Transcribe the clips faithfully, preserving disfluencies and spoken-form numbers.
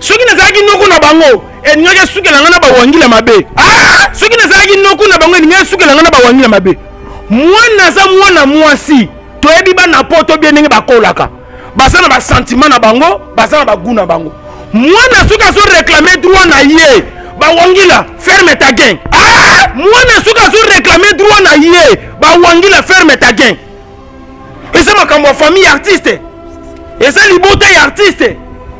Ceux qui ne savent pas bango, et n'y a que ceux qui n'ont pas de ah, ceux qui ne savent pas bango, n'y a ceux qui n'ont pas Wangila mabé. Moi nasa moi na moi si, toi et bien na poto bien n'engue bakolaka. Basa na bas sentiment na bango, basa na bas goût na bango. Moi nasa ceux qui sont réclamés droit na yé, bah Wangila ferme ta gang. Ah, moi nasa ceux qui sont réclamés droit na yé, bah Wangila ferme ta gang. Et ça ma comme ma famille artiste, et ça les beautés artistes.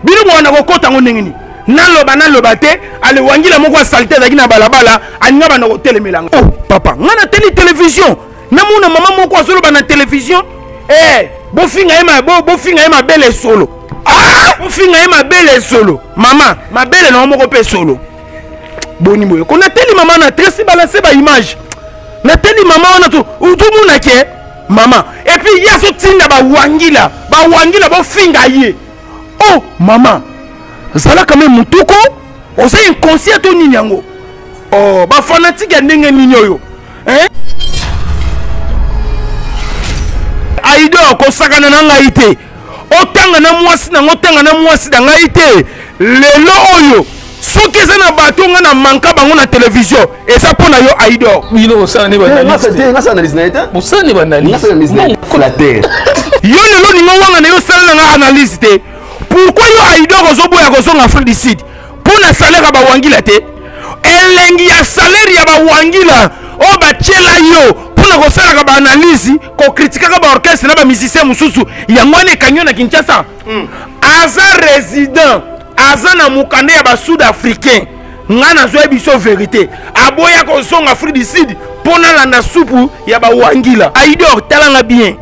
Bino mwana ko kota ngonengi naloba naloba te ale Wangila moko salté daki na balabala aninga bana ko telemelanga oh papa ngana teli télévision namuna mama moko azolo bana télévision eh bofinga ema bo bofinga ema belle solo ah bofinga ema belle solo mama ma belle na moko pe solo boni moyo kona teli mama na tresi balancer ba image na teli mama wana tu utumuna ke mama et puis yaso tinda ba Wangila ba Wangila bofinga ye. Oh maman, ça là quand même mon touko, on est inconscient au Ninyango. Oh, bah fanatique à Nengen Ninyoyo. Hein? Aïdo, Kosakana Nangaïté. Otangana Mouassina, Otangana Mouassina Nangaïté. Le Loyo. Sauf que ça n'a pas de temps, on a manqué à la télévision. Et ça pour nous, Aïdo. Oui, non, ça n'est pas analysé. Ça n'est pas analysé. Ça n'est pas analysé. Yo, le Loyo, on a analysé. Pourquoi yo Aïdo Rozoboya Rozon en Félicite? Pour la salaire à Wangila te? Elengi ya salaire à Wangila. Oh ba tchela yo. Pour la rosala à analyse, qu'on critique à orchestre, n'a pas musicien Moussousou. Yamane Kanyon à Kinshasa. Aza résident, Aza na Moukane à Sud-Africain. Nana Zoebiso vérité. Aboya Rozon en Félicite. Pour la Nasupu, Yaba Wangila. Aïdo, talanga bien.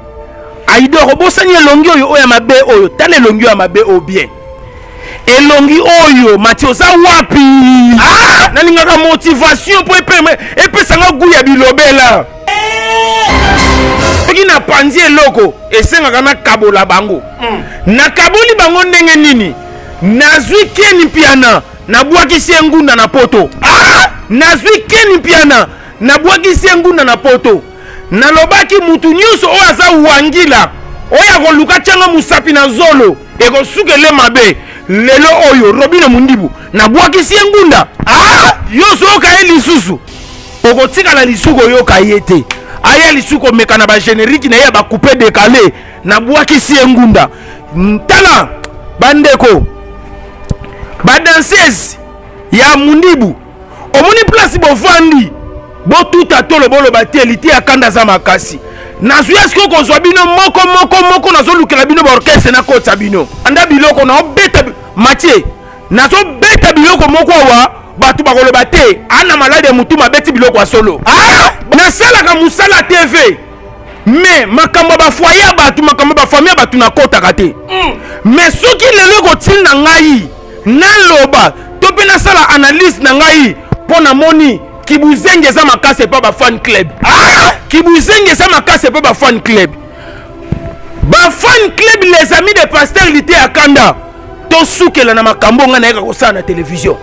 Aïdo, Robosani Longi Oyo Yamabe Oyo, Tane Longi Yamabe Oyo bien. Et Longi Oyo, Mathieu Zawapi. Ah! Nalinga ka motivation pour épée, épée sanga guya bilobela. Peki na panzie loko, esenga kana kabola bango. Na kaboli bango ndenge nini? Na zwi keni piana, na bwaki sengunda na poto. Ah! Na zwi keni piana, na bwaki sengunda na poto. Nalobaki mutu nyuso oaza Wangila oya koluka changa musapi na zolo eko sukele mabe lelo oyo robino mundibu na bwaki siengunda ah yoso okaye lisusu okotika na lisuko yoka yete aya lisuko mekana ba generique na ya ba couper décalé na bwaki siengunda ntala bandeko ba danseuse ya mundibu omoni place bo vandi bon tout à tout le bon le bâti Liteya Kanda zamakasi. Nazuyasko qu'on soit bino moko moko moko nazo luke la bino orchestre na kota bino. Anda biloko na beta Mathieu. Nazo beta biloko moko wa batu ba le bâti. Ana malade mutu ma beti biloko solo. Ah na sala ka musala T V. Mais makambo ba foyer batu makambo ba famille batu na kota kate. Mais ceux qui le loko tin na ngai na loba tope na sala analyse na ngai pona moni qui vous aime ça ma casse pas ba fan club ah qui vous aime ça ma casse pas ba fan club ba fan club les amis de Pasteur Liteya Kanda to soukela na makambo nga na ka kosa na télévision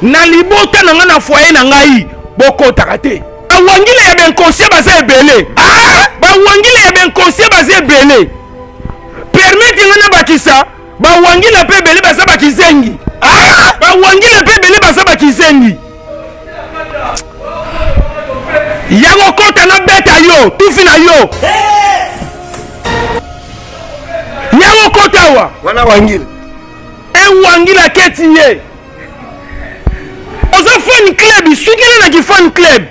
na libota na nga na foyer na ngai bokota kate ba Wangila ya ben conscient ba za ebele ah ba Wangila ya ben conscient ba za ebele permettre nga na bakisa ba Wangila pe ebele ba za bakizengi ah ba Wangila pe ebele ba za bakizengi Yango kota na beta yo, tout fina yo. Yango kota wa. Wana Wangila. Eh Wangila ketiye. Oza fan club, sukele na ki fan club.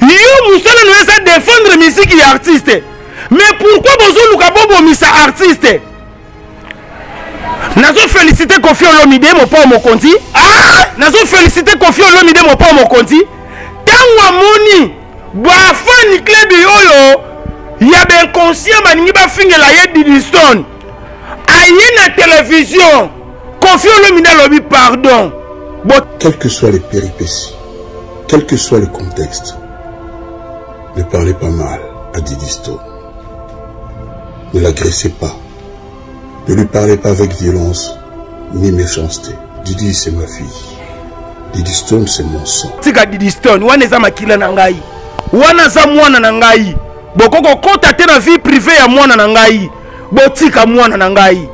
Yo musala no esa défendre musique et artiste. Mais pourquoi bozo luka bobo misa artiste? Nazo féliciter Koffi Olomide mon pa mon konti. Ah! Nazo féliciter Koffi Olomide mon pa mon konti. Tangwa moni. Bafani club yoyo ya ben conscient maningi ba fingela ye Didi Stone aye na télévision Koffi Olomide lobi pardon bon quelles que soient les péripéties quel que soit le contexte ne parlez pas mal à Didi Stone ne l'agressez pas ne lui parlez pas avec violence ni méchanceté Didi c'est ma fille Didi Stone c'est mon sang tika Didi Stone waneza makila na ngai wana za mwana na ngai bokoko kota tena vie privée ya mwana na ngai botika mwana na ngai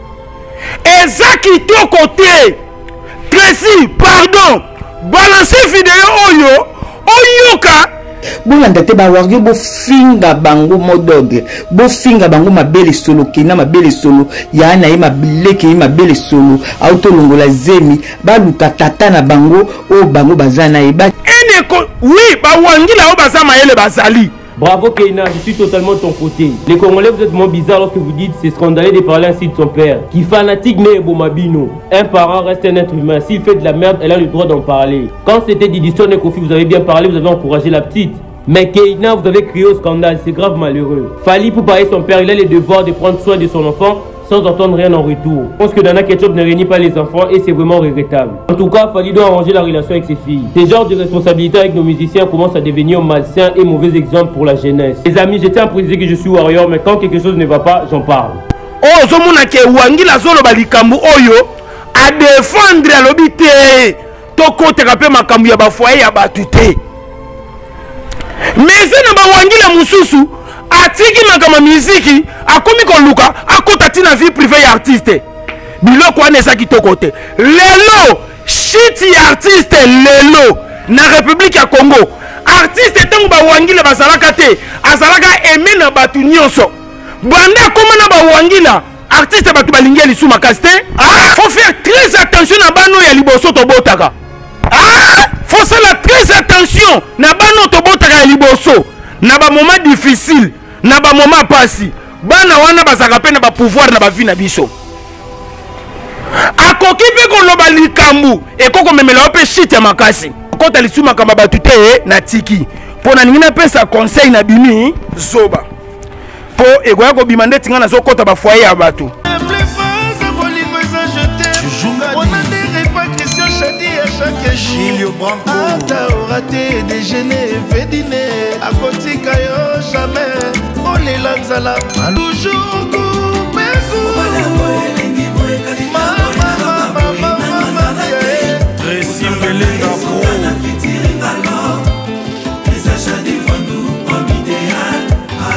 Ezaki to côté. Tracy, pardon. Balancez vidéo oyo. Oyoka. Boulanda te ba wargi bo finga bango modog. Bo finga bango ma belle solo Keyna ma belle solo. Ya na ma belle Keyna ma belle solo. Auto longola zemi ba luka tata na bango o bango bazana e ba. Oui, ba Wangila o baza maele bazali. Bravo Keyna, je suis totalement de ton côté. Les Congolais, vous êtes moins bizarres lorsque vous dites c'est scandaleux de parler ainsi de son père. Qui fanatique n'est Bomabino. Un parent reste un être humain. S'il fait de la merde, elle a le droit d'en parler. Quand c'était Didi Stone et Koffi, vous avez bien parlé, vous avez encouragé la petite. Mais Keyna, vous avez crié au scandale, c'est grave malheureux. Fally, pour parler son père, il a le devoir de prendre soin de son enfant sans entendre rien en retour. Je pense que Dana Ketchup ne réunit pas les enfants et c'est vraiment regrettable. En tout cas, Fally doit arranger la relation avec ses filles. Ces genres de responsabilités avec nos musiciens commencent à devenir malsains et mauvais exemples pour la jeunesse. Les amis, j'étais à préciser que je suis warrior, mais quand quelque chose ne va pas, j'en parle. Oh, Zomunake Wangila Zolo Balikambu Oyo à défendre à l'obité. Toko te rappelle ma kambu yaba foye yaba tute. Mais c'est naba Wangila Moussousou. Atiki makama musique akomi koluka akotati na vie privée ya artiste biloko wana ezaki to kote lelo shiti ya artiste lelo na République ya Congo artiste tango ba Wangila bazalaka te azalaka aimé na batu nyonso banda koma na ba Wangila artiste batu balingi lisu makasi te ah faut faire très attention na bano ya liboso to botaka ah faut faire très attention na bano to botaka ya liboso na ba moment difficile na ba moment passé bana wana bazaka pe na ba pouvoir na ba vie na biso akoki pe ko loba likambu e koko memela pe shit ya makasi kota lisuma kama batute na tiki pona ningina pesa conseil na bimi zoba po egoya ko bimande tinga na zokota ba foyer ya batu Gilio Branco Ata oraté déjeuner fait dîner A côté caillot jamais On les langues à la main Toujours coupé coupé Mama mama mama mama Très simple d'afro Les achats des vendous Comme idéal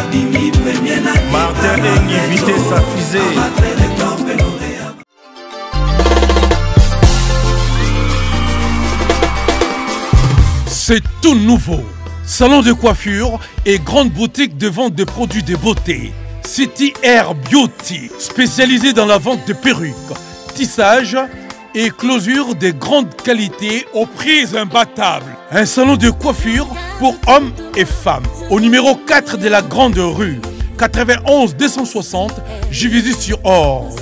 Abimi premier natif Martin est invité sa fusée C'est tout nouveau. Salon de coiffure et grande boutique de vente de produits de beauté. City Hair Beauty, spécialisée dans la vente de perruques, tissage et closure de grande qualité aux prix imbattables. Un salon de coiffure pour hommes et femmes. Au numéro quatre de la Grande Rue, quatre-vingt-onze deux cent soixante, Juvisy-sur-Orge.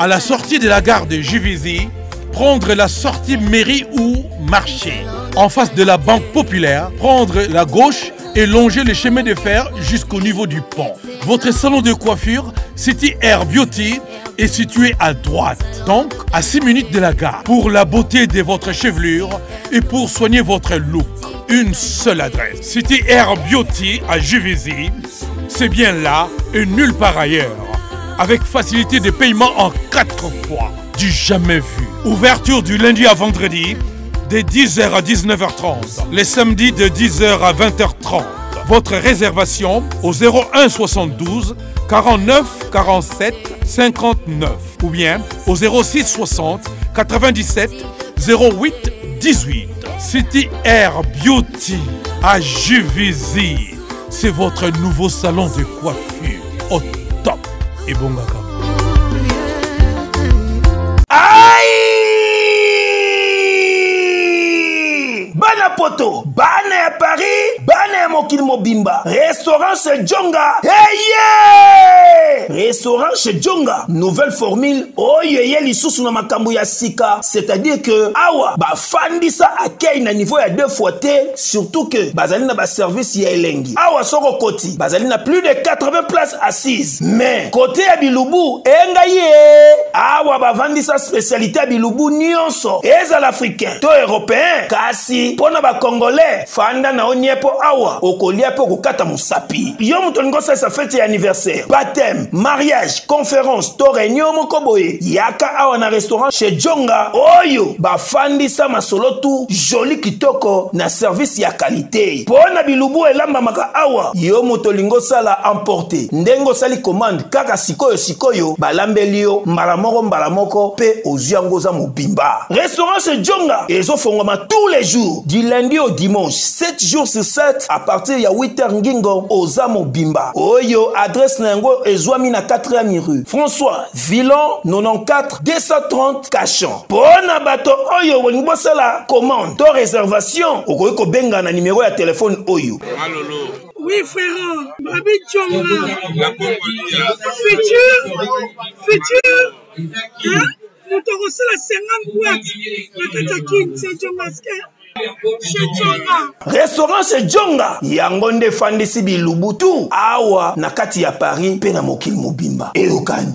À la sortie de la gare de Juvisy, prendre la sortie mairie ou marché. En face de la Banque Populaire, prendre la gauche et longer le chemin de fer jusqu'au niveau du pont. Votre salon de coiffure, City Hair Beauty, est situé à droite, donc à six minutes de la gare. Pour la beauté de votre chevelure et pour soigner votre look, une seule adresse. City Hair Beauty à Juvisy, c'est bien là et nulle part ailleurs. Avec facilité de paiement en quatre fois, du jamais vu. Ouverture du lundi à vendredi, de dix heures à dix-neuf heures trente, les samedis de dix heures à vingt heures trente. Votre réservation au zéro un soixante-douze quarante-neuf quarante-sept cinquante-neuf ou bien au zéro six soixante quatre-vingt-dix-sept zéro huit dix-huit. City Hair Beauty à Juvisy, c'est votre nouveau salon de coiffure au top et bon gars. Poto, bana ya Paris, bana ya mokili mobimba. Restaurant chez Djonga. Hey yeah! Restaurant chez Djonga. Nouvelle formule. Oyeye lisusu na makambo ya sika. C'est-à-dire que awa ba fandisa akei na niveau ya deux fois T, surtout que bazali na ba service ya elengi. Awa soko koti, bazali na plus de quatre-vingts places assises. Mais côté ya bilubu, enga ye. Awa ba vandisa spécialité ya bilubu nyonso. Eza l'africain, to européen, kasi pona ba Congolais, fanda na oniepo awa, okolia pe okata musapi. Yo muto ngosa sa fête ya anniversaire, baptême, mariage, conférence, to réunion moko boye. Yaka awa na restaurant chez Djonga. Oyo, ba fandi sa masolo tu joli kitoko na service ya qualité. Pona bilubu elamba maka awa, yo muto lingosa la emporter. Ndengo sali commande kaka sikoyo sikoyo, balambelio, malamoro mbala moko pe oziangoza mobimba. Restaurant chez Djonga et zofongoma tous les jours du lundi au dimanche sept jours sur sept à partir ya huit heures ngingo oza mobimba. Oyo adresse nango ezwami na quatrième rue François Villon quatre-vingt-quatorze deux cent trente Cachan. Pona bato oyo wonibosala commande to réservation okoyiko benga na numéro ya téléphone oyo. Malolo. Oui, frère, Babi Djonga. Futur, futur, hein? Nous te recevons la cinquante boîtes. Restaurant chez Djonga yangonde fandisi bilubutu awa na kati ya Paris pe na mokili mobimba eyokani.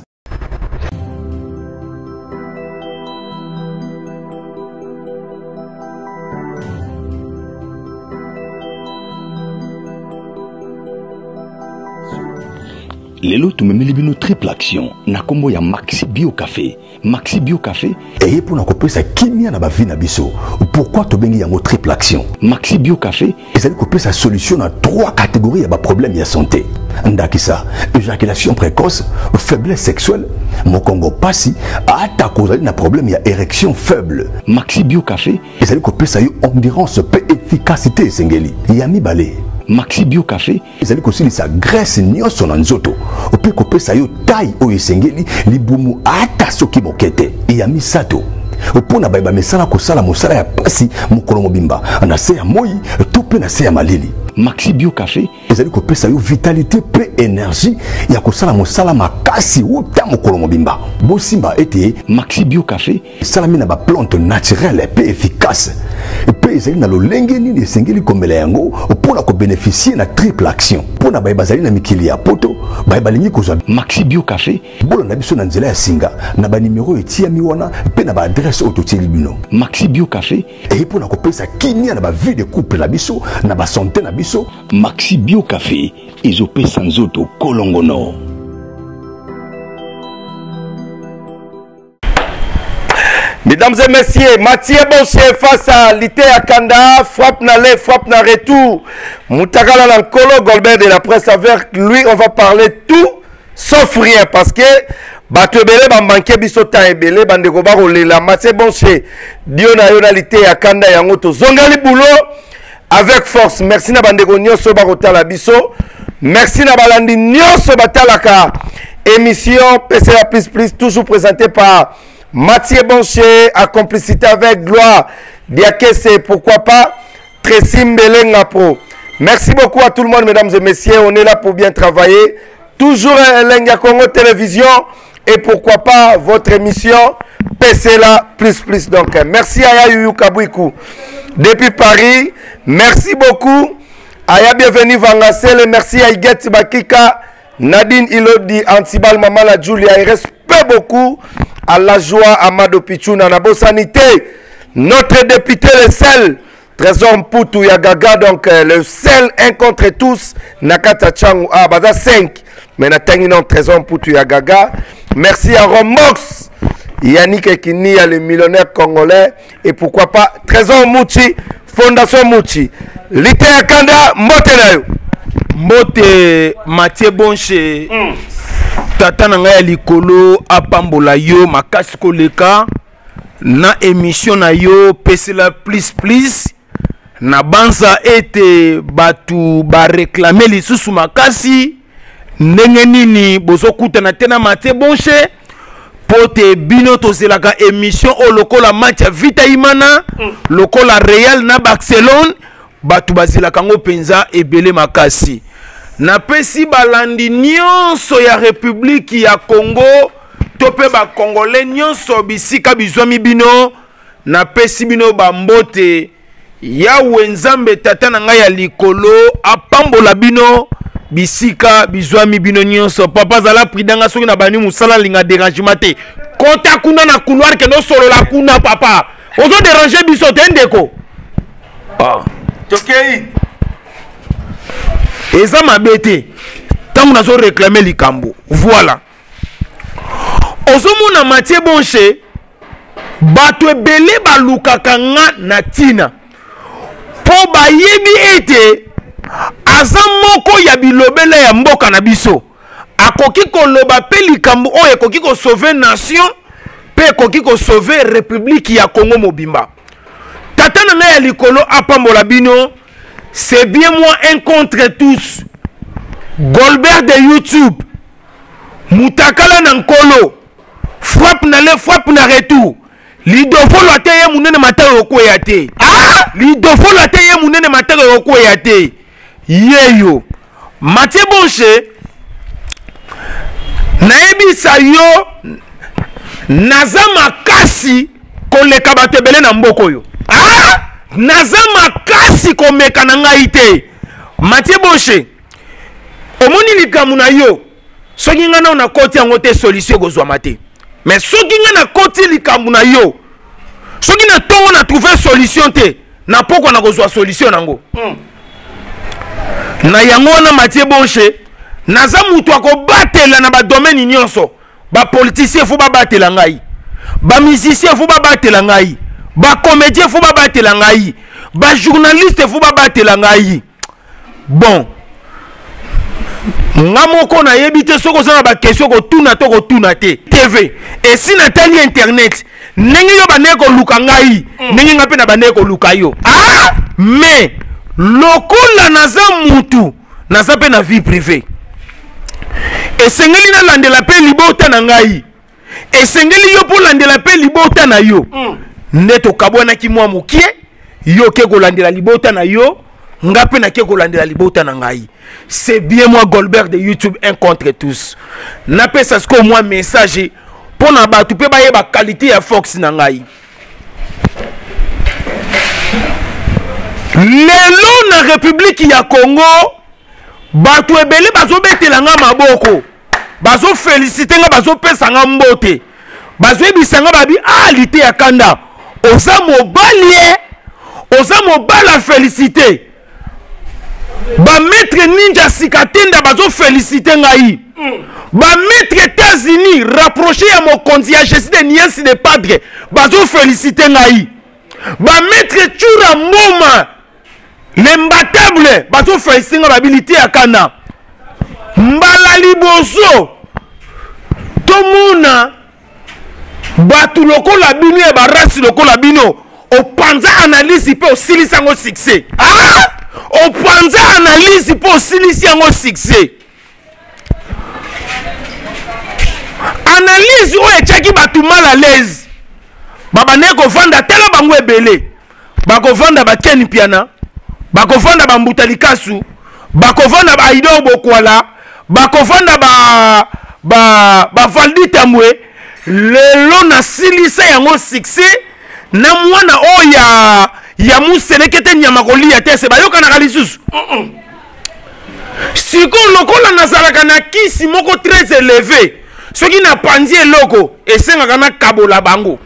Lelo tumemeli bino triple action na kombo ya Maxi Bio Café. Maxi Bio Café et pour na kopesa kimia na ba vie na biso. Pourquoi to bengi yango triple action? Maxi Bio Café ezali kopesa solution na trois catégories ya ba problème ya santé. Ndakisa, éjaculation précoce, faiblesse sexuelle, mokongo pasi, ata kozali na problème ya érection faible. Maxi Bio Café ezali kopesa yo endurance pe efficacité sengeli. Yami balé. Maxi Bio Café, ils allaient aussi sa graisse ni son anzoto. Au pire que ça y taille au esengeli, libumu ata soki mokete. Et ami sato. Au point na baiba mesala kosala mosala ya pasi mokolomo bimba. Na se ya moi, tout pe na se ya malili. Maxi Bio Café, ils allaient que ça y vitalité, pe énergie. Ya kosala mosala makasi ou ta mokolomo bimba. Bosimba ete Maxi Bio Café, salamina ba plante naturelle pe efficace. Ils allaient na lo lengeni ni esengeli comme la yango. Pour la bénéficier na triple action pour na bazali na mikili ya poto babalingi ko Maxi Bio Café bolo na biso na nzela ya singa na ba numéro etia miwana pe na ba adresse autotilbino Maxi Bio Café et pour na kopesa kinia na ba vie de couple na biso na ba santé na biso Maxi Bio Café ezope sans auto kolongono. Mesdames et messieurs, Mathieu Boncier face à Liteya Kanda, frappe n'allait, frappe n'a retour. Mutakala Nkolo, Golbert de la presse avec lui, on va parler tout sauf rien parce que Batebele va manquer Bissota et Belé, Bandegoba Rolela, Mathieu Boncier, Diona Yona Liteya Kanda Yangoto, Zongali Boulot avec force. Merci na Bandego Nyoso Barotala Bisso, merci na Balandi Nyoso Batalaka. Émission P C A Plus Plus, toujours présentée par Mathieu Boncier, à complicité avec Gloire Diakèsé, pourquoi pas Tressim Belenga Pro. Merci beaucoup à tout le monde, mesdames et messieurs. On est là pour bien travailler. Toujours à Lenga Congo Télévision et pourquoi pas votre émission P C L A Plus Plus. Donc, merci à Yayu Kabouikou depuis Paris. Merci beaucoup. Aya, bienvenue Vangasele. Merci à Iget Bakika, Nadine Ilodi, Antibal, Maman la Julia. Et respect beaucoup à la joie Amado Pichouna, Nabo Sanité, notre député le sel, Trésor Mpoutou Yagaga, donc euh, le sel un contre tous, Nakata Changu, ah, Baza cinq, mais Natanginon Trésor Mpoutou Yagaga, merci à Romox, Yannick Kekini, le millionnaire congolais, et pourquoi pas Trésor Mouchi, Fondation Mouti, Liteya Kanda, Motenayo. Mote Mathieu Boncier. Mm. Tata nanga likolo apambola yo makasi koleka na émission na yo P C L A plus plus na banza ete batu ba réclamer lisusu makasi ndenge nini bozokuta na tena Mathieu Boncier pote bino tozelaka émission o lokola match ya Vita Imana lokola Real na Barcelone batu bazilaka ngo penza ebele makasi. Na pesi balandi nyonso ya République ya Congo tope ba Congolais nyonso bisika bizomi bino na pesi bino bambote ya wenzambe tata nanga ya likolo apambola bino bisika bizomi bino nyonso papa zala pridanga soki na bani musala linga dérangement te kota kuna na couloir ke no solo la kuna papa ozo déranger biso te ndeko ah tokei et ça m'a bêté. Tant qu'on a réclamé les cambo. Voilà. Osomona Mathieu Boncier. Batwe belé baluka kanga natina. Po ba yebi ete. Azamoko yabi lobela ya mboka na biso. Akokiko loba peli kambo. Oye kokiko sauver nation. pe koki ko sauver République ya Congo mobimba. Tata na na likolo apamola bino, c'est bien moi un contre tous. Golbert de YouTube, Mutakala Nkolo, frappe na le frappe na retour. L'idofo la teye mounen matin roko yate. Ah, l'idofo la teye mounen matin roko yate. Yeyo. Mathieu Boncier Naebi sayo naza makasi koleka batebele na mboko yo. Ah, naza makasi komeka na ngai te. Mathieu Boncier omoni likamuna yo soki ngana na koti yango te solution gozwa mate. Mais soki ngana koti likamuna yo soki na tongo na trouver solution te na poko na gozwa solution nango. Mm. Na yango na Mathieu Boncier naza mutu akobatela na ba domaine nyonso. Ba politicien faut ba batela ngai. Ba musicien faut ba batela ngai. Ba comédien faut ba batela ngai. Ba journaliste faut ba batela ngai. Bon. Ngamoko na yebite soko za ba question ko tuna to ko tuna te. T V et si na tali internet ningi yo ba ne ko luka ngai. Ningi ngape na ba ne ko luka yo. Ah mais lokola naza mutu naza pe na vie privée. Et sengeli na lande la pe libota na ngai. Et sengeli yo pour lande la pe libota na yo. Neto kabwana ki mwa mukie yo ke ko lande la libota na yo, ngape na ke ko lande la libota na ngai. C'est bien moi Golbert de YouTube un contre tous. Na pe sa sko moi message pour na ba tu pe ba ye ba qualité ya Fox na ngai. Lelo na République ya Congo Bato ebele bazo betela nga maboko. Bazo féliciter nga bazo pesa nga mbote. Bazo ebisa nga babi ah Liteya Kanda. Oza mobalie. Oza mobala féliciter. Ba maître ninja sikatenda bazo féliciter nga yi. Ba maître États-Unis rapproché ya mokonzi ya Jésus de Niensi de Padre. Bazo féliciter nga yi. Ba maître Tchura Moma l'imbattable bato facing abilité à Kana mbala liboso tomuna batu lokola bino e barasi lokola bino o panza analyse pe o silisango succès. Ah o panza analyse pe o silisango succès. Analyse o etchaki batu mal à l'aise baba neko vanda tela bango ebele bako vanda batieni piana bakovanda ba mbutalikasu bakovanda ba Aïdo bokwala bakovanda ba ba ba valditamwe lelo na silisa yango succès na mwana oya ya muselekete nyama kolia te se bayoka na kalisusu siko lokola nazalaka na kisi moko très élevé soki na pandie loko esengaka na kabola bango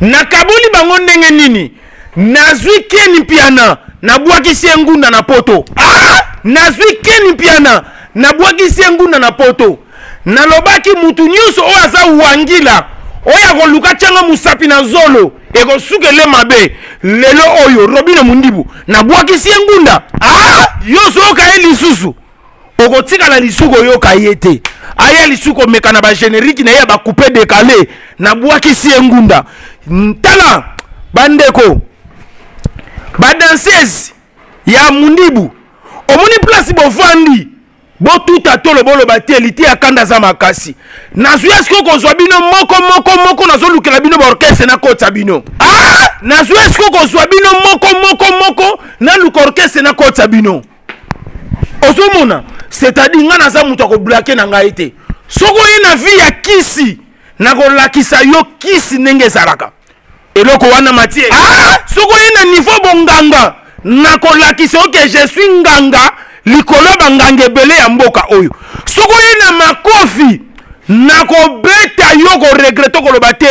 na kaboli bango ndenge nini nazwi keni piana na bwakisi ngunda na poto. Ah nazwi keni piana na bwakisi ngunda na poto na lobaki mutu nyuso o aza Wangila oya ko luka changa musapi na zolo e ko sukele mabe lelo oyo robino mundibu na bwakisi ngunda. Ah yoso ka elisusu okotika na lisuko yo ka yete aya lisuko mekana ba générique na ya ba couper décaler na bwakisi ngunda ntala bandeko ba danseuse ya mundibu omoni place bo vandi bo tout atolo bo lobate Liteya Kanda za makasi nazu esko kozwa bino moko moko moko nazo lukela bino ba orchestre na kota bino. Ah nazu esko kozwa bino moko moko moko na luka orchestre na kota bino ozomona c'est-à-dire nga naza mutu ko bloquer na ngai te soko ina vie ya kisi na ko lakisa yo kisi nenge zaraka eloko wana Mathieu. Ah soko ina niveau bonganga nakolakisa oke je suis nganga likolo banganga ebele ya mboka oyo soko ina makofi nakobeta yo ko regreto koloba te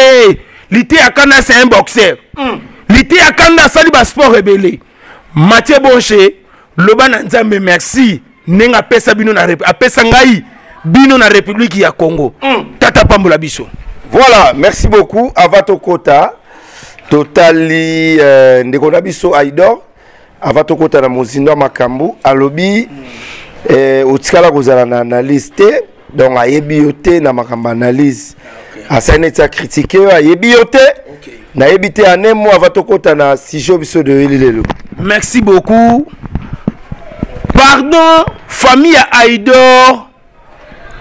Liteya Kanda c'est un boxeur. Mm. Liteya Kanda sali ba sport ebele Mathieu Boncier loba na nzambe merci nenga pesa bino na apesa ngai bino na République ya Congo. Mm. Tata pambola biso voilà merci beaucoup avato kota totali euh, ndekona biso Aïdo avato kota na mozindo makambu alobi mm. eh, otikala kozala na analyse te donc ayebiote na makamba analyse okay. asaneta critiqué ayebiote na ebité ané mo avatokota na sijo biso de ililelo. Merci beaucoup. Pardon famille ya Aïdo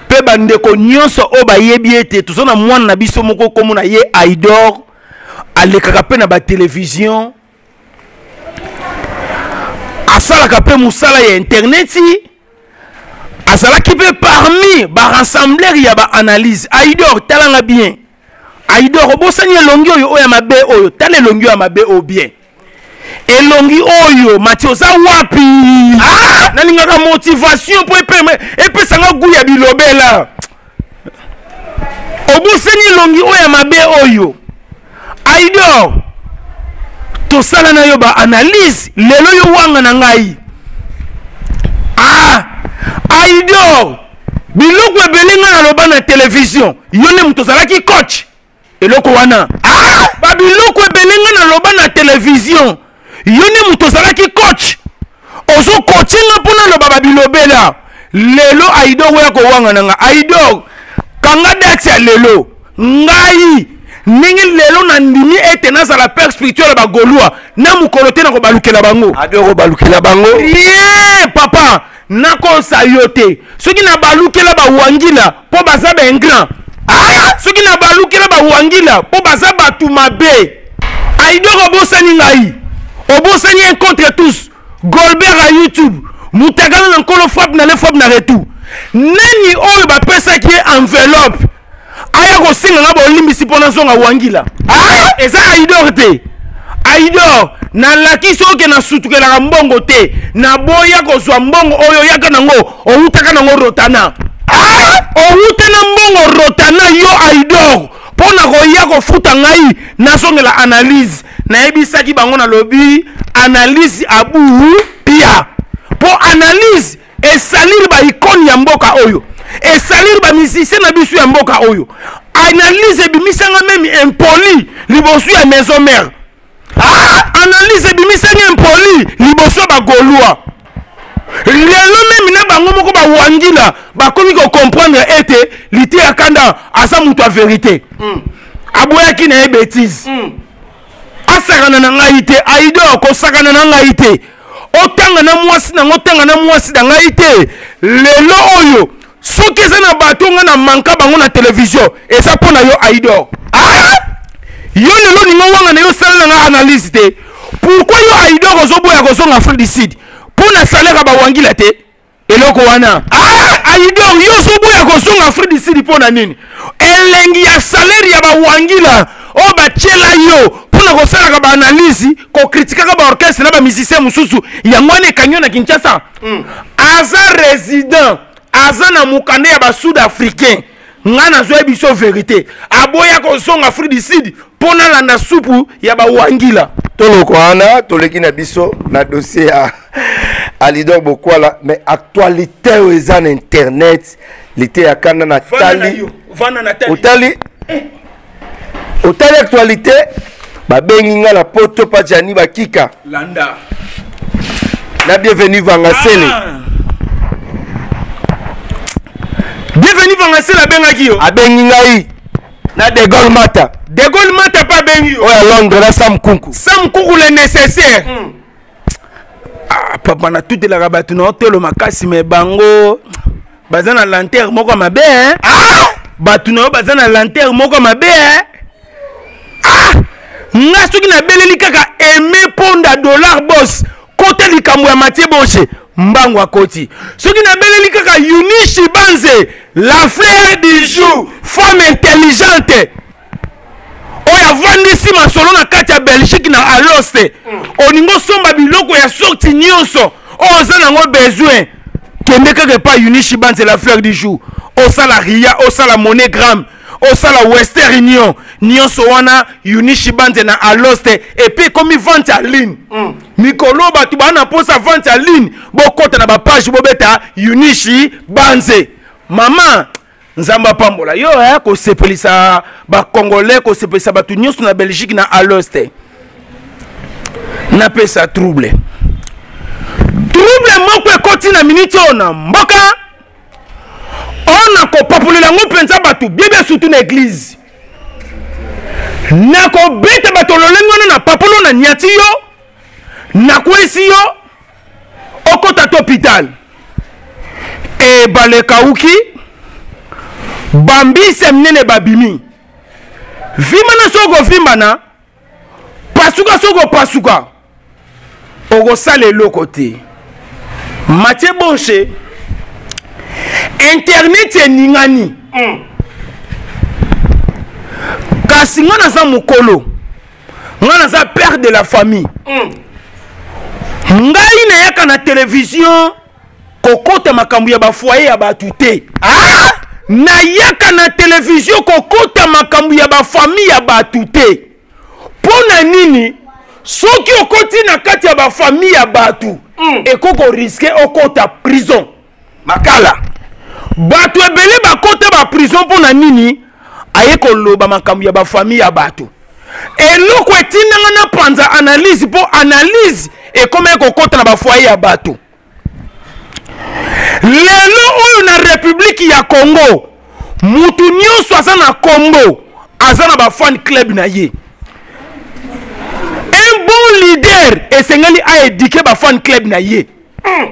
pe bandeko nyonso o bayebiete tout na mwana na biso moko komo na ye Aïdo alekaka pe na ba télévision asalaka pe musala ya internet. Azala qui peut parmi ba rassembler il y a ba analyse Aïdor talanga bien Aïdor obosani longi oyo ya mabe oyo tale longi ya mabe o bien et longi oyo Mathieu za wapi ah nalinga ka motivation pour et puis ça nga guya bilobela obosani longi oyo ya mabe oyo Aïdor to sala na yo ba analyse lelo yo wanga na ngai ah Aïdo, biloko ebelinga na loba na télévision, yone mutozala ki coach. Eloko wana. Ah, ba biloko ebelinga na loba na télévision, yone mutozala ki coach. Ozo coachinga pona loba ba bilobela. Lelo Aïdo we ko wanga nanga. Aïdo, kanga date ya lelo. Ngai, ningi lelo na ndimi etenance à la père spirituelle ba golua. Na mukolote na ko balukela bango. Ado ko balukela bango. Yeah, papa. Nako sayote ceux qui n'a balouké là ba Wangila pour baza ben grand ah ceux qui n'a balouké là ba Wangila pour baza ba tumabe Aïdo obosani ngai obosani un contre tous Golbert à YouTube Mutakala Nkolo frappe na le frappe na retour nani oyo ba pesa qui est enveloppe aya ko singa na ba limbisi pona zonga Wangila ah et ça Aïdo te Aïdo na lakiso ke na sutukela mbongo te na boya kozwa mbongo oyo yaka nango outaka nango rotana ah outana mbongo rotana yo Aïdo pona koya ko futa ngai na songela analyse na ebisaki bango na lobi analyse abu pia po analyse esalir ba ikoni ya mboka oyo esalir ba misise na bisu ya mboka oyo analyse bimisanga meme impoli libosu ya maison mère. Ah, analyse bimisani impoli liboso ba golua. Lelo même na bango moko ba Wangila ba komi ko comprendre ete Liteya Kanda asa mutu a vérité. Mm. Aboya ki na bêtise. Mm. Asakana na ngai te Aïdo ko sakana na ngai te. Otanga na mwasi na ngotanga na mwasi na ngai te. Lelo oyo soki za na batonga na manka bango na télévision et ça pona yo Aïdo. Ah! Yo lelo ni mwanga na yo sala na analyse te. Pourquoi yo Aïdo kozobo ya kozonga Afrique du Sud? Pour na salaire ba Wangila te. Eloko wana. Ah Aïdo yo zobo ya kozonga Afrique du Sud pona nini? Elengi ya salaire ya ba Wangila o ba chela yo pour na kosala ba analyse ko critique ka ba orchestre na ba musicien mususu ya ngwane kanyo na Kinshasa. Mm. Aza résident, aza na mukande ya ba Sud Africain. Ngana zoe biso vérité. Aboya kozonga Afrique du Sud. Pona la na soupu ya ba Wangila toloko ana toleki na biso na dossier a Aïdo bokwala mais actualité eza na internet Liteya Kanda na tali vana na tali otali otali actualité ba benginga la poto pa jani ba kika landa na bienvenue vangasele bienvenue vangasele bengaki yo abenginga yi na de gol mata de gol mata pas bengi oya Londres la sam kunku sam kunku le nécessaire mm. Ah papa na toute la rabat na hôtel makasi me bango bazana lanterne moko mabe hein ah batuna bazana lanterne moko mabe hein ah ngasu ki na beleli kaka aimer ponda dollar boss côté likambo ya Mathieu Boncier mbango akoti soki na beleli kaka Yunishi Banze la frère du jour femme intelligente oya vandisi masolo na kati ya Belgique na aloste oningo somba biloko ya sorti nyonso oza nango besoin kende kaka pa Yunishi Banze la fleur du jour osala ria osala monogramme osala Western Union nyonso wana Yunishi Banze na aloste epe komi vente en ligne mikolo batu bana posa vente en ligne bokota na ba page bobeta Yunishi Banze maman nzamba pambola yo eh ko sepelisa ba congolais ko sepelisa ba tunyosu na Belgique na aloste na pesa trouble trouble moko ekoti na minute ona mboka ona ko populer ngo penza batu bien bien surtout na église Nako bete batololengo na papolo na nyatiyo. Nako esiyo. Okota topital. E balekauki. Bambi semnene babimi. Vimana sogo vimana. Pasuka sogo pasuka. Ogo sale lokote. Mathieu Boncier. Internet e ningani. Mm. Kasi ngana za mukolo. Ngana za père de la famille. Mm. Ngai na yaka na télévision. Kokote makambu ya ba foyer ya ba tute. Ah! Na yaka na télévision. Kokote makambu ya ba famille ya ba tute. Pona nini? Soki okoti na kati ya ba famille ya ba tu. Mm. E koko risque okota prison. Makala. Bato ebele bakote ba prison pona nini? Ayeko loba makambu ya ba famille ya bato. E loko etina ngana panza analyse po analyse e kome eko kota na ba foyer ya bato. Lelo oyo na République ya Congo. Mutu nyonso aza na Congo. Aza na ba fan club na ye. Un bon leader et sengali a éduqué ba fan club na ye. Mm.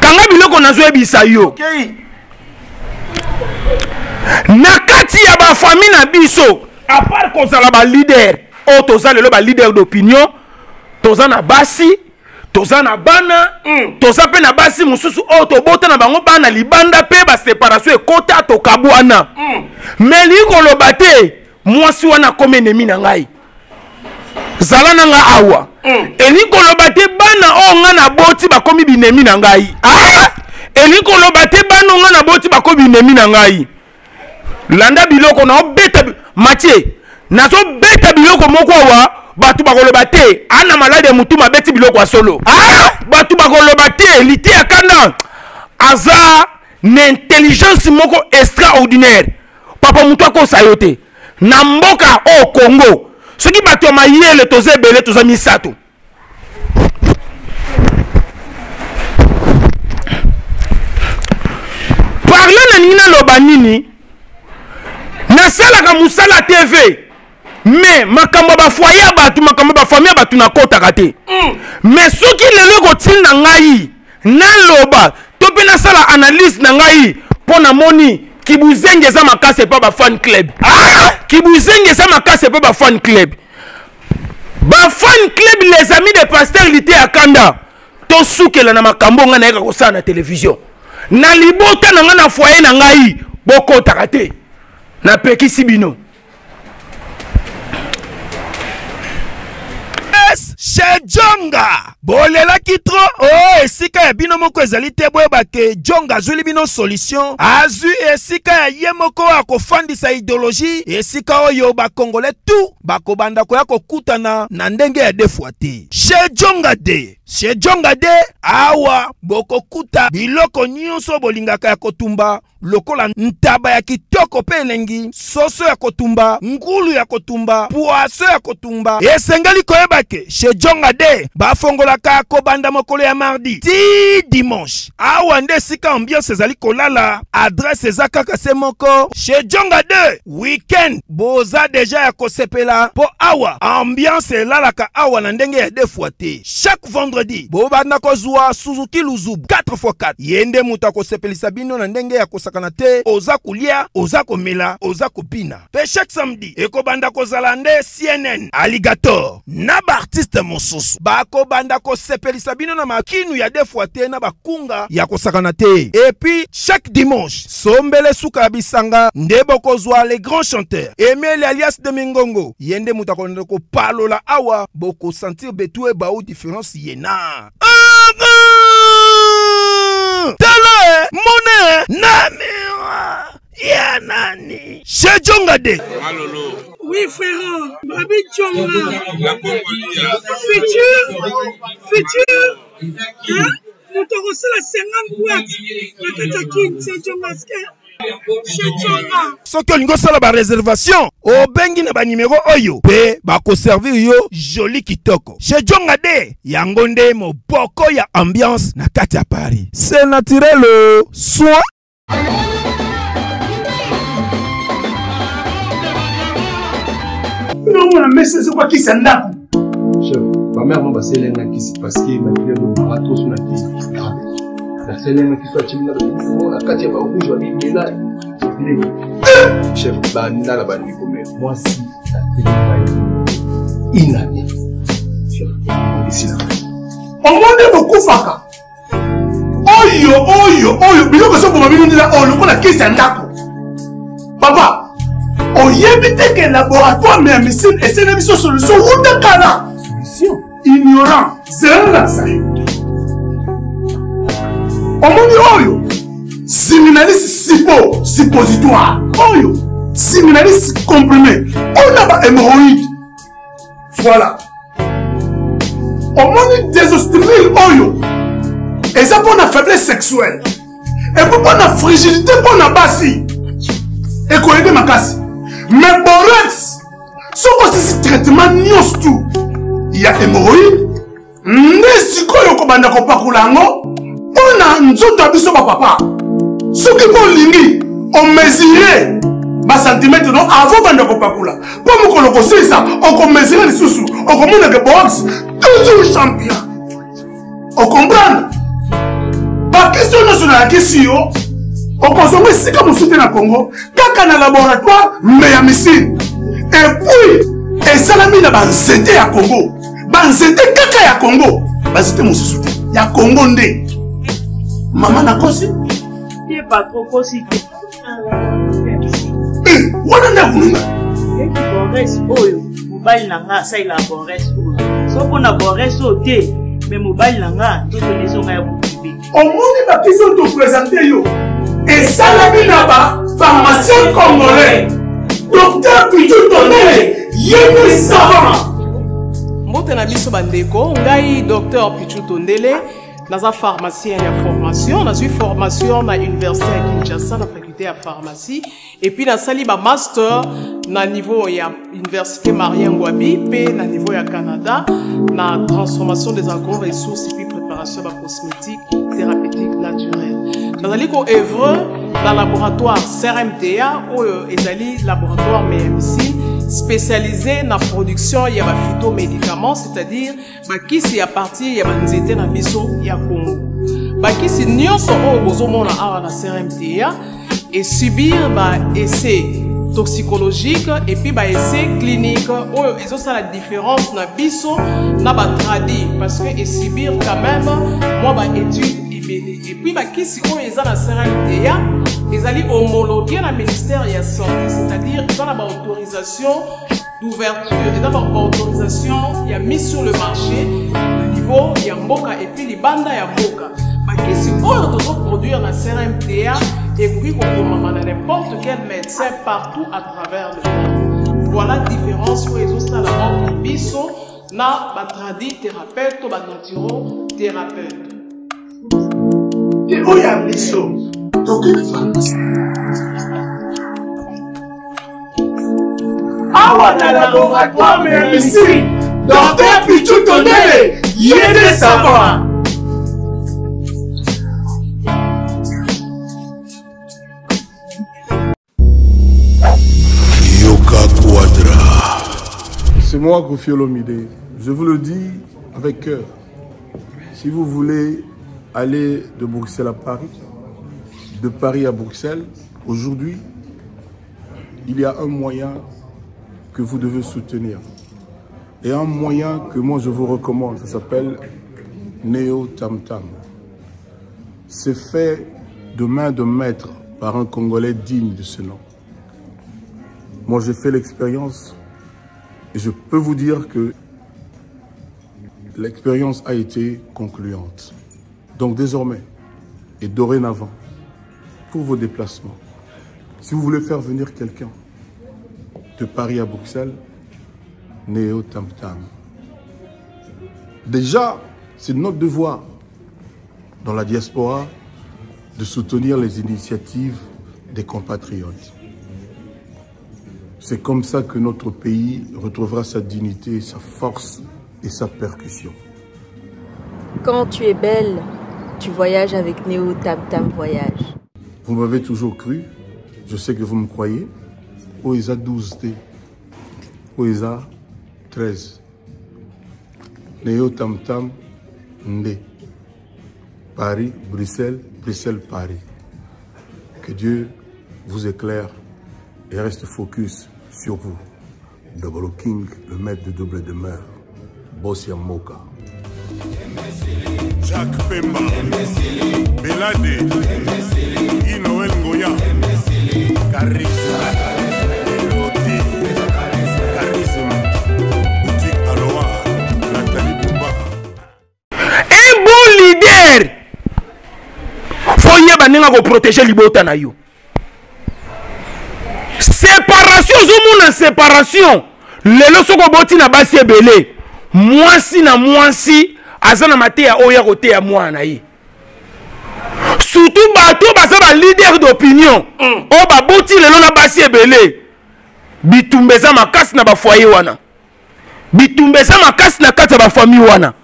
Kanga biloko na zoe bisa yo. Okay. Nakati ya ba famille na biso à part qu'on a ba leader o toza le ba leader d'opinion toza na basi toza na bana mm. toza pe na basi mususu o to bota na bango bana libanda pe ba séparation e kota to kabwana mm. mais liko lo baté moi si wana comme ennemi na ngai zala na nga awa mm. eliko lo baté bana o nga na boti ba komi binemi na ngai ah eliko lo baté bana o nga na boti ba komi binemi na ngai Landa biloko na obeta Mathieu nazo beta biloko moko wa batu bakoloba te ana malade mutu mabeti biloko wa solo ah batu bakoloba te Liteya Kanda aza n'intelligence moko extraordinaire papa mutu akosayote na mboka o Congo soki batu mayele toze bele toza misato parler na nina lobanini Nasala ka musala T V. Mais makambo ba foyer ba tu makambo ba famille ba tu na kota kate. Mais soki lelo ko tin na ngai na loba to pe na sala analyse na ngai pona moni kibuzenge za makase pa ba fan club. Ah kibuzenge za makase pa ba fan club. Ba fan club les amis de Pasteur Liteya Kanda. To sukela na makambo nga na ka kosa na télévision. Na libota na nga na foyer na ngai boko takate. Na peki sibino. S chez Djonga. Bolela kitro. Oh esika ya bino moko ezali te boyeba ke Djonga azuli bino solution. Azu esika ya ye moko akofandisa idéologie. Esika oyo ba Congolais tout bakobanda ko ya kokutana na ndenge ya defuate. Chez Djonga de. Chez Djonga de awa bokokuta biloko nyonso bolingaka ya kotumba. Lokola ntaba ya kitoko pe elengi soso ya kotumba ngulu ya kotumba poaso ya kotumba esengeli koyebake chez Djonga de bafongolaka kobanda mokolo ya mardi ti dimanche awa nde sika ambiance ezali kolala adresse eza kaka se moko chez Djonga de weekend boza deja ya kosepela po awa ambiance elalaka awa na ndenge ya deux fois te chaque vendredi bobanda kozwa Suzuki Luzubu quatre fois quatre yende muta kosepelisa bino na ndenge ya kosaka kanate oza kulia oza komela oza kopina pe chaque samedi ekobanda kozala nde C N N alligator na ba artiste mosusu bakobanda kosepelisa bino na makinu ya deux fois te na bakunga ya kosaka kanate et puis chaque dimanche sombele suka bisanga nde bokozwa les grands chanteurs Emile alias de Mingongo yende mutakonde ko palola awa boko sentir betue bao différence yena Tala Mone Namira Yanani Chez Djonga de Malolo Oui frère Babi Djonga La Congolia Futur Futur Hein Nous t'aurons la cinquante boîtes La Katakin Chez Djonga So que lingo sala ba réservation o bengi na ba numéro oyo pe ba ko servir yo joli kitoko chez Djonga de yango nde mo boko ya ambiance na kati ya Paris c'est naturel soin Non, on a mis c'est quoi qui s'en a. Chef, ma mère m'a passé l'année qui s'est passée, ma mère m'a trop sur la fille. La seule année qui soit timide, la quatrième fois où je vais aller là. Chef, bah, n'a la banne, mais moi, si, la télé, il n'a rien. Chef, ici, là. On m'a dit beaucoup, Faka. Oyo, oyo, oyo, mais on va me dire, oh, le coup, la qui s'en a. Papa! On y évite qu'un laboratoire mais mais c'est une émission solution ou de cana. Solution ignorant, c'est un lancé. On m'a dit oyo, séminaliste suppo, suppositoire, oyo, séminaliste comprimé, on a pas hémorroïde. Voilà. On m'a dit désostérile oyo. Et ça pour la faiblesse sexuelle. Et pour la fragilité pour la bassie. Et qu'on aide ma casse. Mais Borex, ce processus de traitement n'y a tout. Il y a hémorroïdes, mais si quoi y a qu'on bande à Kopakulango, on a un zone d'abus papa. Ce qui est ligne, on mesurait bas centimètres avant bande à Kopakula. Pour qu'on le conseille ça, on mesurait les sous-sous, on commande que Borex, toujours champion. On comprend. Par question nationale, question. On consomme si comme vous soutenez le Congo, caca dans le laboratoire, mais à missile. Et puis, et salami n'a pas zété à Congo. Ban zété caca à Congo. Bah c'était mon soutien. Il y a Congo ndé. Maman n'a pas si. Il n'y a pas trop possible. Eh, voilà la roulette. Et qui borresse, oh, mobile n'a ça il a borresse. Sauf qu'on a borresse au thé, mais mobile n'a tout les gens à vous priver. Au monde, il va plus de présenter yo. Et Salami Naba, pharmacien congolais, docteur Pitou Tonele, Yémi Savant. Mbote na biso bandeko, ngai docteur Pitou Tonele, naza pharmacien ya formation, nazui formation na université ya Kinshasa na faculté ya pharmacie, et puis na sali ba master na niveau ya université Marien Ngouabi, pe na niveau ya Canada, na transformation des agro-ressources et puis préparation ba cosmétique, thérapeutique naturelle. Nous allons œuvrer dans le laboratoire C R M T A ou le laboratoire M M C spécialisé dans la production de phytomédicaments, c'est-à-dire qui est à partir de l'été dans le Congo. Qui est dans la C R M T A et subir des essais toxicologiques et puis des essais cliniques. Et ça, la différence dans le laboratoire traduit parce que subir quand même des études. Et puis, qui si on est dans la C R M T A, ils allaient homologuer le ministère de la Santé, c'est-à-dire qu'ils ont l'autorisation d'ouverture, ils ont l'autorisation de mise sur le marché au niveau de Mboka et puis les bandes de Mboka. Qui si on doit produire la C R M T A et puis qu'on commande à n'importe quel médecin partout à travers le monde. Voilà la différence pour les autres là-bas. Ils sont là, tradis thérapeutes ou naturaux thérapeutes. Et où y'a un biseau? Donc il est pharmacien. Awa na laboratoire mais ici, docteur Pichou Tonele, Yéné Savant. Yoka Quadra. C'est moi Koffi Olomide. Je vous le dis avec cœur. Si vous voulez aller de Bruxelles à Paris, de Paris à Bruxelles, aujourd'hui, il y a un moyen que vous devez soutenir. Et un moyen que moi je vous recommande, ça s'appelle Néo Tam Tam. C'est fait de main de maître par un Congolais digne de ce nom. Moi j'ai fait l'expérience et je peux vous dire que l'expérience a été concluante. Donc désormais et dorénavant, pour vos déplacements, si vous voulez faire venir quelqu'un de Paris à Bruxelles, Néo Tam Tam. Déjà, c'est notre devoir dans la diaspora de soutenir les initiatives des compatriotes. C'est comme ça que notre pays retrouvera sa dignité, sa force et sa percussion. Quand tu es belle, tu voyages avec Néo Tam Tam Voyage. Vous m'avez toujours cru, je sais que vous me croyez. Oeza douze D. Oeza treize. Néo Tam Tam Ndé. Paris, Bruxelles, Bruxelles, Paris. Que Dieu vous éclaire et reste focus sur vous. Double King, le maître de double demeure. Bossia Moka. Jacques Pemba, Belade, Inoël Goya, Carissa. Pour protéger l'ibota na yo. Séparation, zoomon en séparation. Les leçons qu'on botti na basi belé. Moi si na moi si, azana maté a oya roté a moi naï. Surtout bateau basaba leader d'opinion. Oh ba botti le non na basi belé. Bitumbeza makas na ba foyer wana. Bitumbeza makas na kata ba famille wana.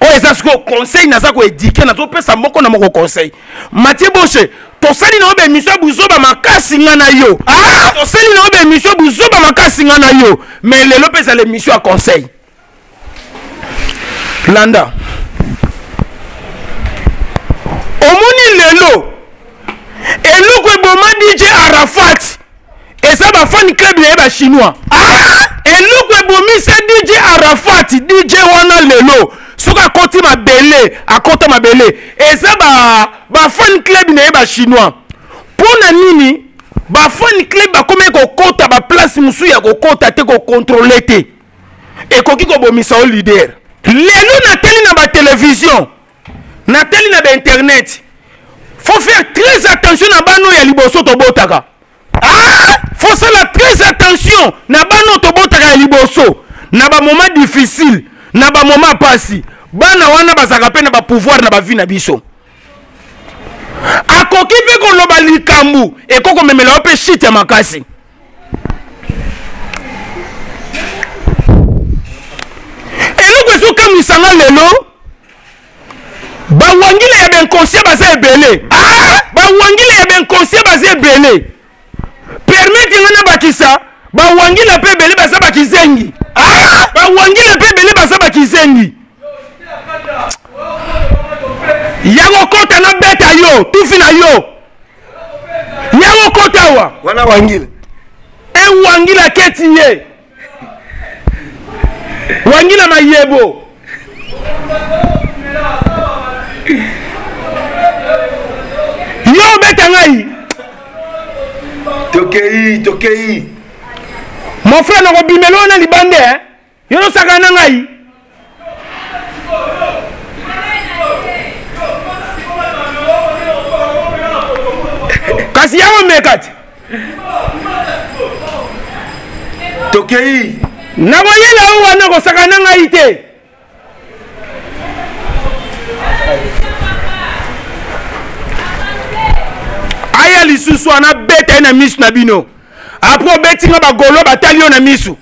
Oh, et ça, ce que conseil, n'a pas éduqué, n'a pas ça, mon conseil. Mathieu Boncier, ton saline robe et monsieur Bouzoba Maka Singanayo. Ah, ton saline robe et monsieur Bouzoba Maka Singanayo. Mais les Lopez à l'émission à conseil. Landa. Au moni Lelo. Et l'eau que Boma D J Arafat. Et ça, ma fan club est chinois. Ah, et l'eau que Bomi c'est D J Arafat, D J Wana Lelo. Soka koti ma belé, a kota ma belé. Et ça, bah, bah, fan club n'est pas chinois. Pour la nini, bah, fan club, bah, comme qu'on compte à ma place, moussou, y'a qu'on compte à te qu'on contrôle. Et qu'on qui qu'on bomissa au leader. Les loups n'a télé n'a pas télévision, n'a télé n'a pas internet. Faut faire très attention à bano y'a liboso tobotaka. Ah! Faut faire très attention à bano tobotaka y'a liboso. N'a pas moment difficile. Naba moma pasi bana wana bazaka pe na ba pouvoir na ba vie na biso akoki pe ko loba likambu e koko memela pe shit ya makasi eloko ezoka misanga lelo ba wangila ya ben conseil baza ebele ah ba wangila ya ben conseil baza ebele permettre ngana bakisa ba wangila pe ebele baza bakizengi ah ba wangila pe ebele baza bakizengi yango kota na beta yo tufi na yo yango kota wa wana wangila e wangila ketiye wangila mayebo yo beta ngai tokei tokei mon frère n'a pas bimé l'on a bandé. Il y a un sac à nangaï. Kasi y'a un mekat. Tokei. N'a pas y'a un sac à nangaï. Aïe, l'issue soit un bête et un miche nabino. Après, Betty n'a pas golo, bataillon à Missou.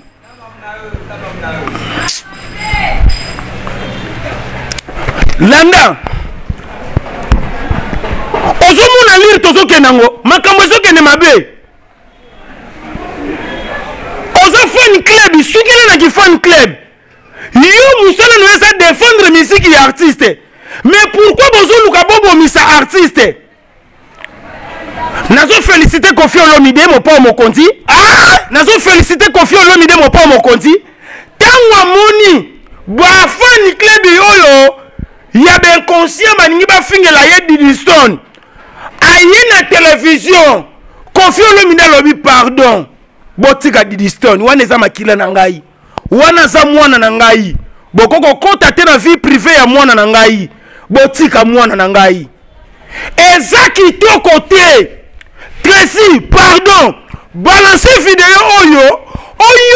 Landa. Ozo mouna lire tozo kenango. Makambozo kenemabe. Ozo fan club. Soukina na ki fan club. Yo moussala nous essaie défendre musique et artiste. Mais pourquoi bozo loukabobo misa artiste? Nazo félicité Koffi Olomide mon père mon conti. Ah! Nazo félicité Koffi Olomide mon père mon conti. Tangwa moni bafani club yoyo ya ben conscient baningi ba fingela ye Didi Stone. Aye na télévision Koffi Olomide lobi pardon. Botika Didi Stone wana za makila na ngai. Wana za mwana na ngai. Bokoko konta te na vie privée ya mwana na ngai. Botika mwana na ngai. Ezaki to côté Tracy, pardon, balancez vidéo Oyo,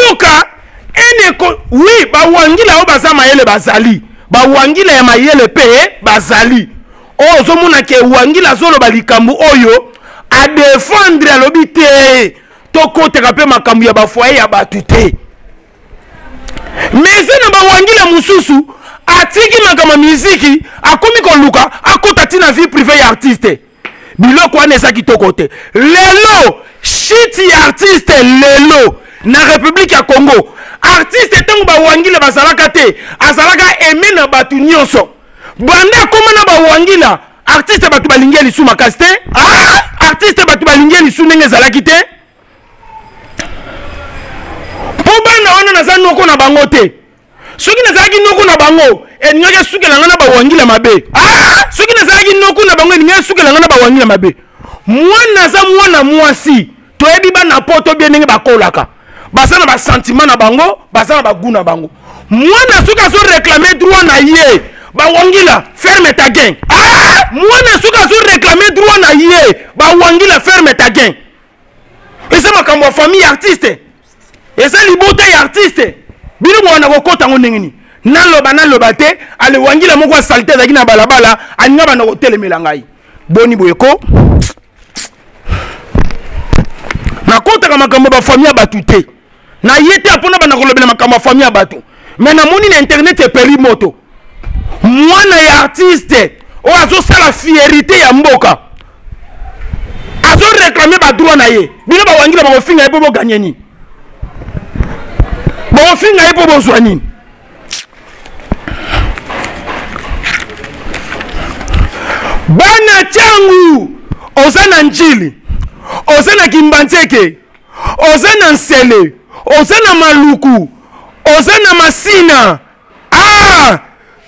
Oyoka, Eneko, oui, ba wangila o baza mayele bazali, ba wangila ya mayele pe bazali. O zomuna ke wangila zolo balikambu Oyo, a défendre l'obité, toko te kape makambu ya bafoye ya batute. Mais zena ba wangila mususu, atiki makama miziki, akomi koluka, akotatina vie privée ya artiste. Biloko wana ezaki to kote. Lelo, shiti artiste lelo na République ya Congo. artiste etango ba Wangila bazalaka te azalaka aimé na batu nyonso banda koma na ba Wangila artiste batu balingi lisu makasi te ah artiste batu balingi lisu ndenge ezalaki te banda wana naza noko na bango te soki nazalaki noko na bango eninga sukela na ba Wangila mabe ah soki nazalaki noko na bango eninga sukela na ba Wangila mabe mwana za mwana mwasi toyebi bana poto bien ndenge bakolaka basana ba sentiment na bango basana ba goût na bango mwana suka so réclamer droit na yé ba Wangila ferme ta gang ah mwana suka so réclamer droit na yé ba Wangila ferme ta gang esa makambo famille artiste esa libote ya artiste bino mwana ko kota ngonengini naloba naloba te ale Wangila moko saleté zaki na balabala aninga bana ko telemela ngai boni boyeko na kota kama kama ba famille batute na yete apona bana kolobela makama famille batu mais na moni na internet e perimoto mwana ya artiste o azo sala fierité ya mboka azo réclamer ba droit na ye bino ba Wangila ba finga ipo bo gagner ni ba finga ipo bo zwa ni bana changu ozana njili ozana kimbanzeke ozana nsele ozana maluku ozana masina ah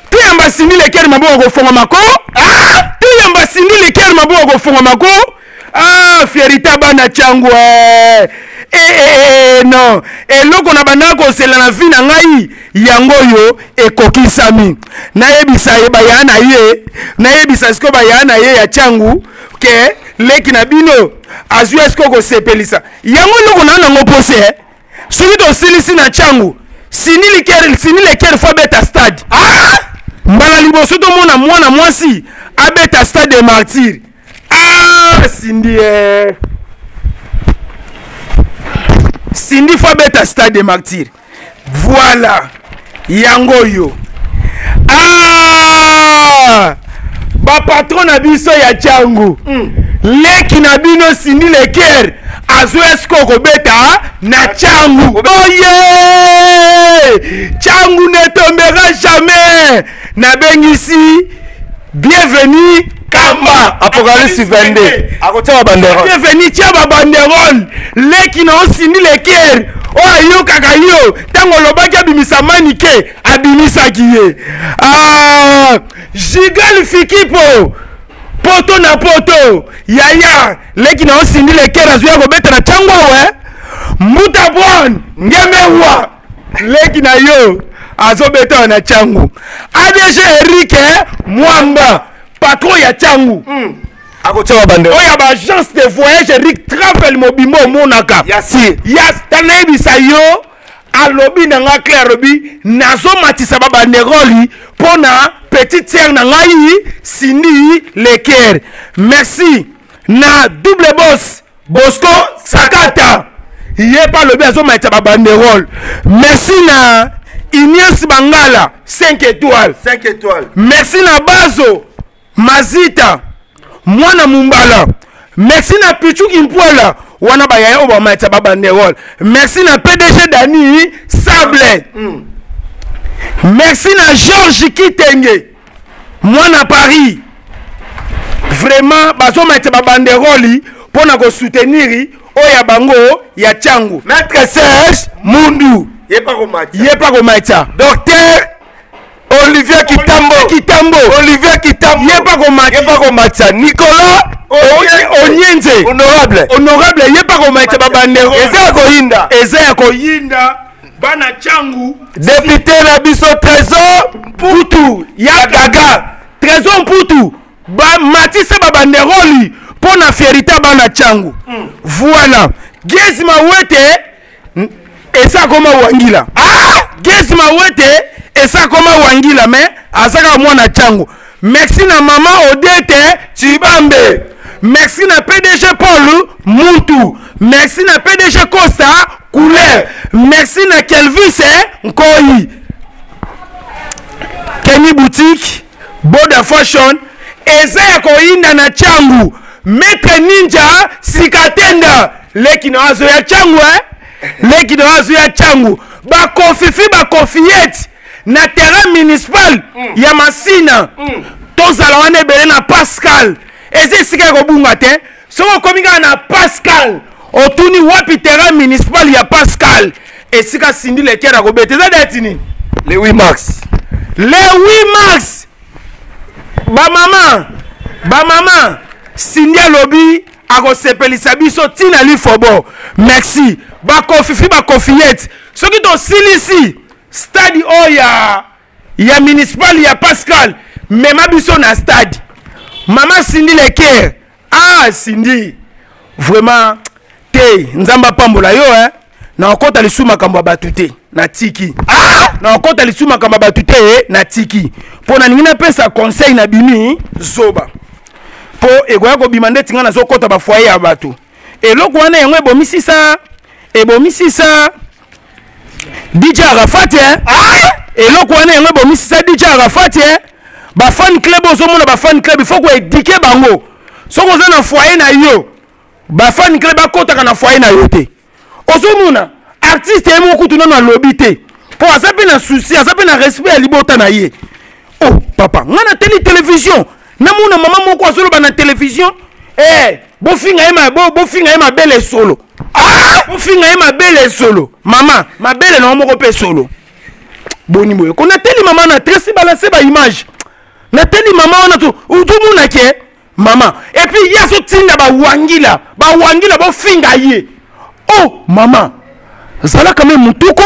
tu yamba sindile kere maboko kofonga mako ah tu yamba sindile kere maboko kofonga mako ah fierita bana changu eh eh eh non eloko na banako sela na vina ngai yango yo ekokisami na ebisa yeba yana ye na ebisa sikoba yana ye ya changu ke leki na bino azu esko ko sepelisa yango loko na nango pose soki to silisi na changu sinili kere sinili kere fa beta stade ah mbala liboso to mona mwana mwasi abeta stade de martyr ah sindie Cindy Fabeta Stade des Martyrs. Voilà. Yangoyo. Ah! Ba patron abiso ya Changu. Mm. Le kinabino Cindy Leker. Azuesko Kobeta na Changu. Oh yeah! Changu ne tombera jamais. Na bengisi. Bienvenue. Kamba, Apocalypse vingt-deux. À côté de la banderole. Bienvenue, tiens, ma banderole. Les qui n'ont signé les quais. Oh, yo, kakayo. Tango lobaki abimisa manike. Abimisa kiye. Ah, Gigal Fikipo. Poto na poto. Yaya. Les qui n'ont signé les quais. Azuya Gobeta na Tango, ouais. Moutabouane. Ngemewa. Les qui n'a yo. Azobeta na Tango. A D G Eric, Mwamba. Patron ya Changu. Mm. A côté wa bande. Oya ba agence de voyage Eric Travel Mobimbo Monaka. Yasi. Yas tanabi sayo alobi na nga clairobi nazo matisa ba banderoli pona petite sœur na ngai Cindy Leker. Merci na double boss Bosco Sakata. Yé pas le bezo matisa ba banderol. Merci na Ignace Bangala cinq étoiles. cinq étoiles. Merci na Bazo Mazita, mwana mumbala, merci na Pichu Kimpola, wana bayaya oba maitsa babanderole, merci na P D G Dani Sable, mm. Merci na Georges Kitenge, mwana Paris, vraiment bazo maitsa babanderoli, pona ko souteniri, oya bango, ya Changu, maître Serge Mundu, yé pas ko maitsa, yé pas ko maitsa, docteur Olivier Kitambo, Kitambo, Olivier Kitambo, n'est pas combattu, n'est pas combattu. Nicolas Onyenze, honorable, honorable, n'est pas combattu. Babanero, Ezea Koyinda, Ezea Koyinda, Bana Changu, député Nabiso Trésor Mpoutou Yagaga, Trésor Mpoutou, Matisse Babanderoli, pour la fierté Bana Changu. Voilà, Gezma Wete, Ezea Koma Wangila. Ah, Gezma Wete. Et ça comment Wangila mais azaka mwana Changu. Merci na maman Odette Chibambe. Merci na P D G Paul Moutou. Merci na P D G Costa Couleur. Merci na Kelvis Nkoi. Kenny Boutique, Boda Fashion, Ezea Koinda na Changu. Maître Ninja Sikatenda. Leki na azo ya Changu. Leki na azo ya Changu. ba confifi ba confiette na terrain municipal ya masina tozala wana belé na Pascal eze sika kobunga te so kominga na Pascal otuni wapi terrain municipal ya Pascal esika sindi le tiara kobeteza datini le huit mars le huit mars ba maman ba maman sindi lobby akosepelisa biso tina li fobo merci ba confifi ba confiette so ki to silisi stade oya ya municipal ya Pascal mais ma biso na stade maman Cindy Leker ah Cindy vraiment te nzamba pambola yo hein na okota lisu makambo batute na tiki ah na okota lisu makambo batute eh? Na tiki pona ningina pesa conseil na bimi zoba po egoya ko bimande tinga na zokota ba foyer ya bato eloko wana yenwe bomisi sa ebomisi sa D J Arafat hein ah eloko wana yenwe bomisi sa D J Arafat hein ba fan club ozomona ba fan club il faut qu'on éduquer bango soko zana na foyer na yo ba fan club akotaka na foyer na yo te ozomona artiste emo kutu na lobby te po azape na souci azape na respect libota na ye oh papa ngana télé télévision na mona maman moko azolo ba na télévision eh bo finga ema bo bo finga ema belle solo ah bo finga ema belle solo maman ma belle na moko pe solo boni moyo kona télé maman na tresi balancer ba image na teli mama wana tu utumu na ke mama et puis yeso tinga ba wangila ba wangila ba finga ye oh mama zala kame mutuko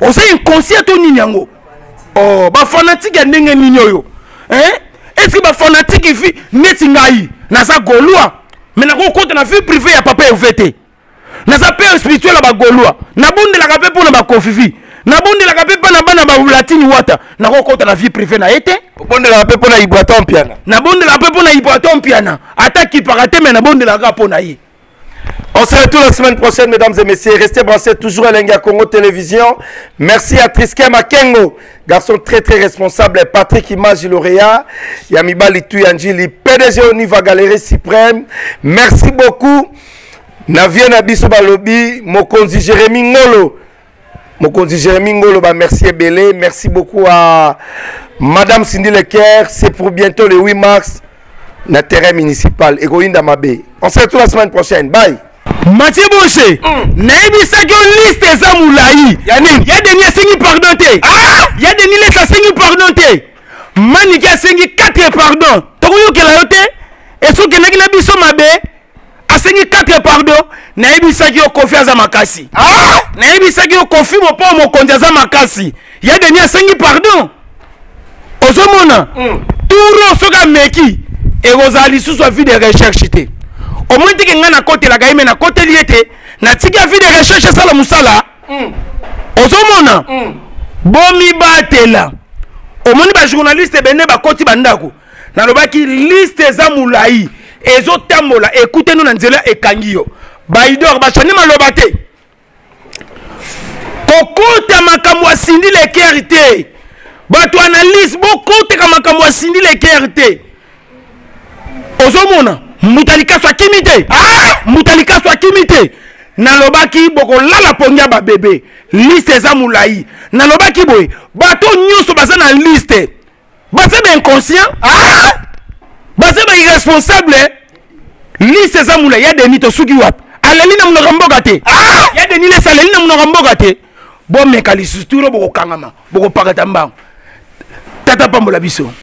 ose inconscient to ni nyango oh ba fanatique ndenge ninyo yo hein est-ce que ba fanatique fi netinga yi na za golua mais na ko compte na vie privée ya papa evete na za père spirituel ba golua na bonde la kape pour na ba confifi na bonde la kape pa na bana ba latini wata na ko compte na vie privée na ete bonde la pepo na iboaton piana na bonde la pepo na iboaton piana attaque paraté mais na bonde la rapo na yi. On se retrouve la semaine prochaine mesdames et messieurs, restez brancés toujours à Lenga Congo Télévision. Merci à Triskem Akengo, garçon très très responsable, Patrick Image lauréat, Yamibali Tuyanjili, P D G Oniva Galerie Suprême. Merci beaucoup. Navien Abiso Balobi, Mokonzi Jérémy Ngolo. Mokonzi Jérémy Ngolo ba merci Ebele, merci beaucoup à Madame Cindy Leker, c'est pour bientôt le huit mars, na terrain municipal, Egoïnda Mabé. On se retrouve la semaine prochaine. Bye. Mathieu Boncier, Naïbi Sakyo liste des Amoulaï. Yannick, il y a des Niassengi pardonné. Ah, il y a des Niassengi pardonné. Manikia Sengi quatre pardons. Tokoyo Kelayote, et ce que Naginabiso Mabé, a Sengi quatre pardons. Naïbi Sakyo confiance à Makasi. Ah, Naïbi Sakyo confirme pas mon confiance à Makasi. Il y a des Niassengi pardons. Osomona, Touro Soga Meki, et Rosali sous sa vie de recherche. Au moins, tu as un côté, la gaïme, un côté lié, na tika vie de recherche, ça la moussala. Osomona, Bomi Batela. Au moins, les journalistes, Bene Bakoti Bandako, na lobaki liste Zamoulaï, et Zotamola, écoutez-nous, Nanzela et Kangio. Baïdor, Bachani Malobate. Kokota Makamwa Cindy Lekerite. Bato analyse beaucoup te kama kamwa sindi lekerte ozomona mutalika swa kimite ah mutalika swa kimite nalobaki boko lala pongia ba bébé liste za mulai nalobaki boy bato nyuso baza na liste baza ba inconscient ah baza ba irresponsable liste za mulai ya deni to suki wap aleli na mnoka mboka te ah ya deni le saleli na mnoka mboka te bon mekali suturo boko kangama boko pakata mbango tata pambola biso.